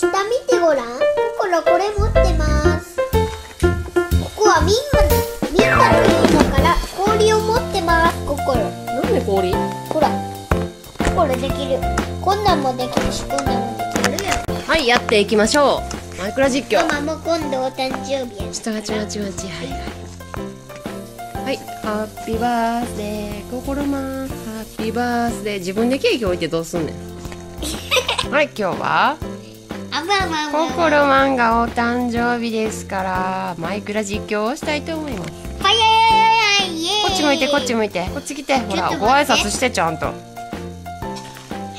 下見てごらん。ココロこれ持ってます。ここはみんなの家だから氷を持ってます。ココロなんで氷？ほらココロできる。こんなんもできるしこんなんもできるよ。はいやっていきましょう。マイクラ実況。ママも今度お誕生日や。下がちまちまち。はいはいはい。ハッピーバースデーココロマン。ハッピーバースデー。自分でケーキ置いてどうすんねん。はい、今日はココロマンがお誕生日ですからマイクラ実況をしたいと思います。はいこっち向いてこっち向いてこっち来て。ほらご挨拶してちゃんと。は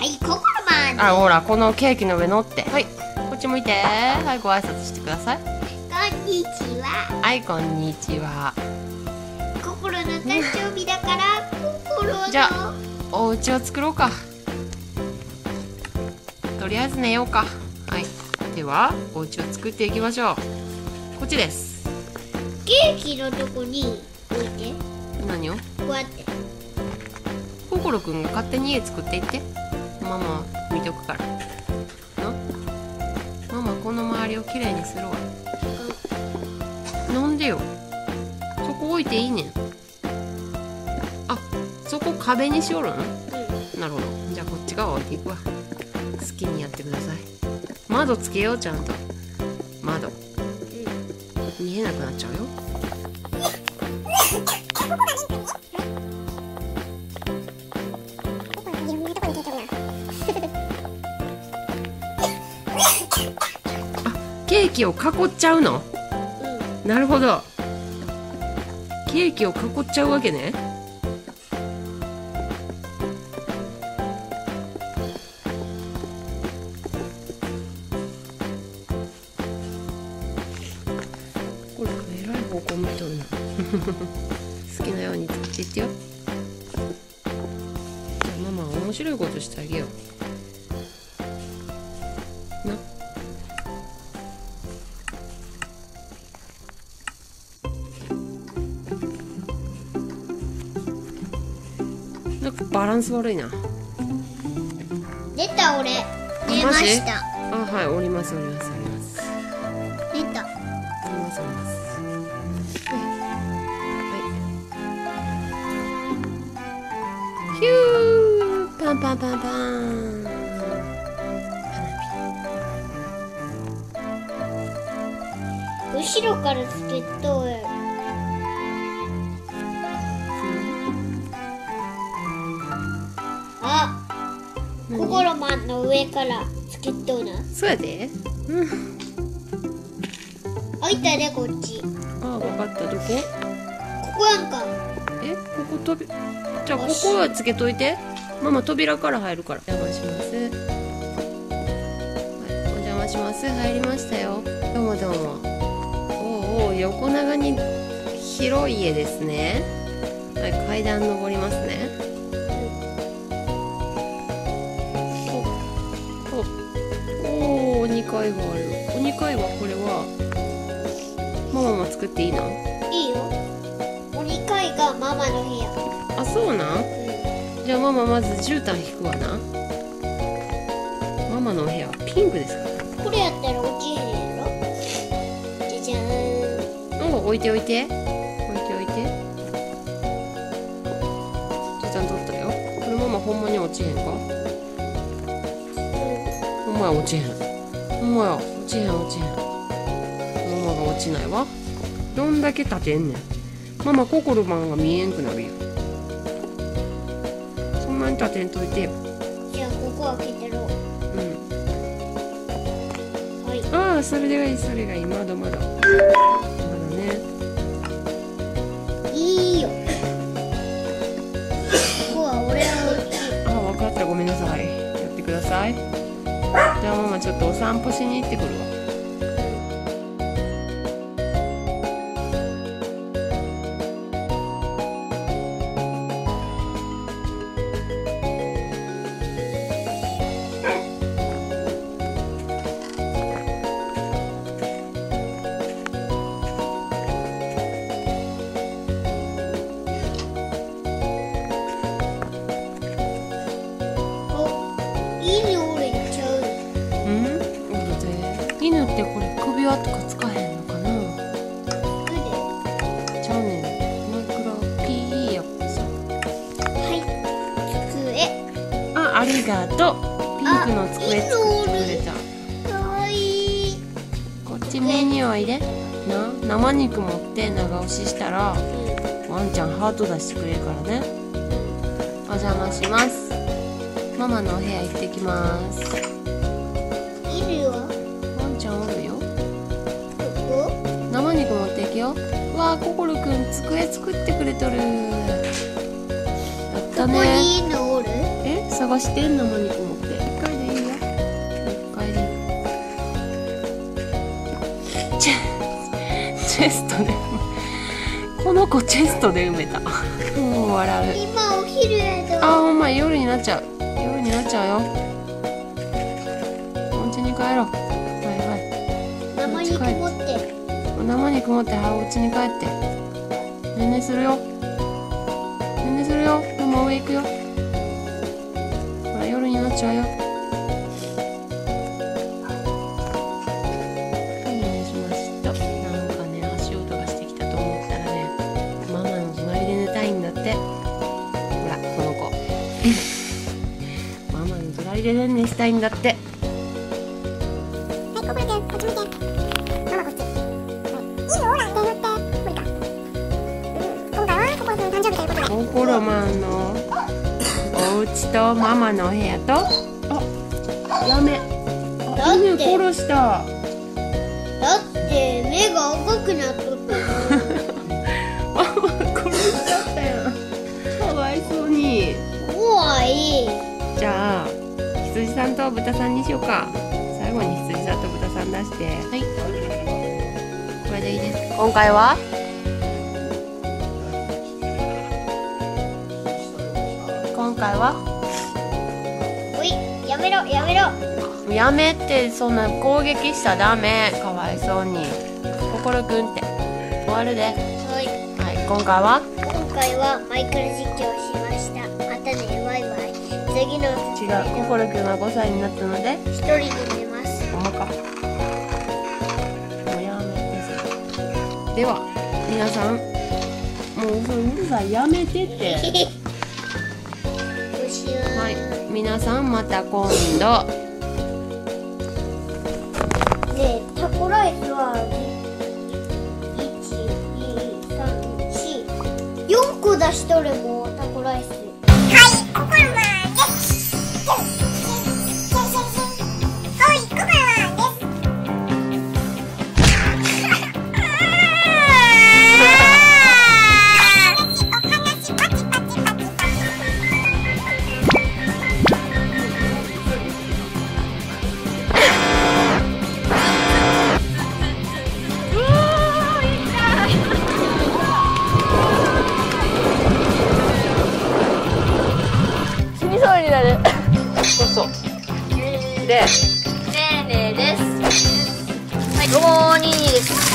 いココロマン。あほらこのケーキの上乗って。はいこっち向いて。はいご挨拶してください。こんにちは。はいこんにちは。ココロの誕生日だからココロのじゃあお家を作ろうか。とりあえず寝ようか。はいではお家を作っていきましょう。こっちです。ケーキのとこに置いて。何を？こうやってココロくんが勝手に家作っていって。ママ見とくからな。ママこの周りをきれいにするわ。なんでよそこ置いていいねん。あそこ壁にしよるん、うん、なるほど。じゃあこっち側置いていくわ。好きにやってください。窓つけようちゃんと。窓、うん、見えなくなっちゃうよ。あケーキを囲っちゃうの、うん、なるほど。ケーキを囲っちゃうわけね。ここ見とるな。好きなように作っていってよ。じゃあママ面白いことしてあげような。なんかバランス悪いな。出た俺出ました。あはい折ります折ります折ります。出た折ります折ります。ヒューパンパンパンパン。花火後ろからつけとる。あココロマンの上からつけとるな。そうやで。うん開いたねこっち。あ分かった。どこ？ここやんか。えここ飛び。じゃあここはつけといて。ママ扉から入るから。お邪魔します、はい、お邪魔します。入りましたよ。どうもどうも。おうおう横長に広い家ですね。はい階段登りますね。おお2階がある。お2階はこれはママも作っていいの？いいよ。お2階がママの部屋。あ、そうなん。じゃあママまず絨毯引くわな。ママのお部屋はピンクですか。これやったら落ちへんやろ。じゃじゃーん。なんか置いておいて。置いておいて。絨毯取ったよ。これママほんまに落ちへんか。ほんまや落ちへん。ほんまや落ちへん落ちへん。ママが落ちないわ。どんだけ立てんねん。ママココロマンが見えんくなるよ。立てんといてよ。じゃあここ開けてろ。うん。はい。ああそれがいいそれがいい。窓窓。窓ね。いいよ。ここは俺の。ああ分かったごめんなさい。やってください。じゃあママちょっとお散歩しに行ってくるわ。でこれ首輪とかつかへんのかな。ちゃうねん、マイクロ PE やっぱさ。はい、机。あ、ありがとう。ピンクの机作ってくれた。こっちメニューおいで。な、生肉持って長押ししたら、ワンちゃんハート出してくれるからね。お邪魔します。ママのお部屋行ってきます。いるよ。ワンちゃんおるよ。ここ？生肉持っていくよ。わあ、こころくん机作ってくれとる。やったね。ここにいいのおる？え、探してんの生肉持って。一回でいいよ。一回でいい。チェストでこの子チェストで埋めた。もう笑う。今お昼やぞ。あ、ほんま夜になっちゃう。夜になっちゃうよ。お家に帰ろう。はいはい。生肉持って。生肉持って、はい、お家に帰って。ねんねするよ。ねんねするよ。でも上行くよ。ほら夜になっちゃうよ。はい、ねんねしました。なんかね足音がしてきたと思ったらね、ママの隣で寝たいんだって。ほらこの子。入れるねしたいんだって。はい、ここ見て、こっち見て。ママこっち。はい、いいよ、ほら、手乗って。無理か。今回は、ここの誕生日ということで。ココロマンのお家とママのお部屋と。あ、やめ。あ、犬殺した。だって、目が赤くなっとった。ママ殺しちゃったよ。かわいそうに。怖い。じゃあ。羊さんと豚さんにしようか。最後に羊さんと豚さん出して。はい。これでいいです。今回は。今回は。おい、やめろ、やめろ。やめって、そんな攻撃したらダメ、かわいそうに。心くんって。終わるで。はい。はい、今回は。今回はマイクロ実況をしました。またね、バイバイ。次の違う、こころくんは5歳になったので一人で寝ます。おまかもうやめてさ。では皆さん、もうそれうるさい、やめてってはい、皆さんまた今度で、タコライスは 1,2,3,4 個出しとるもん、タコライス。そうそう。で、ねえねえです。はい、どうもーにーです。